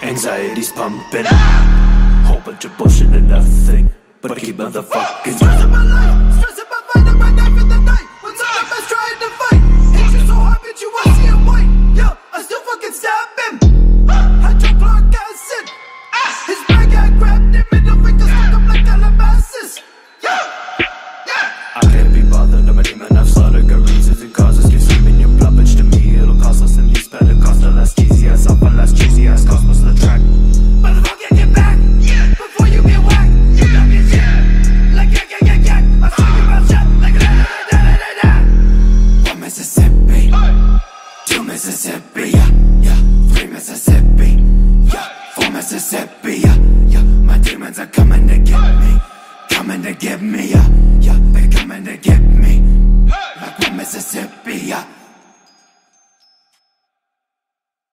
Anxiety's pumping, whole bunch of bullshit and nothing, but I keep motherfucking stressing my life, stressing my mind and my knife in the night. What's up? I'm trying to fight. Hate you so hard, bitch, you won't see it white. Yo, I still fucking stab.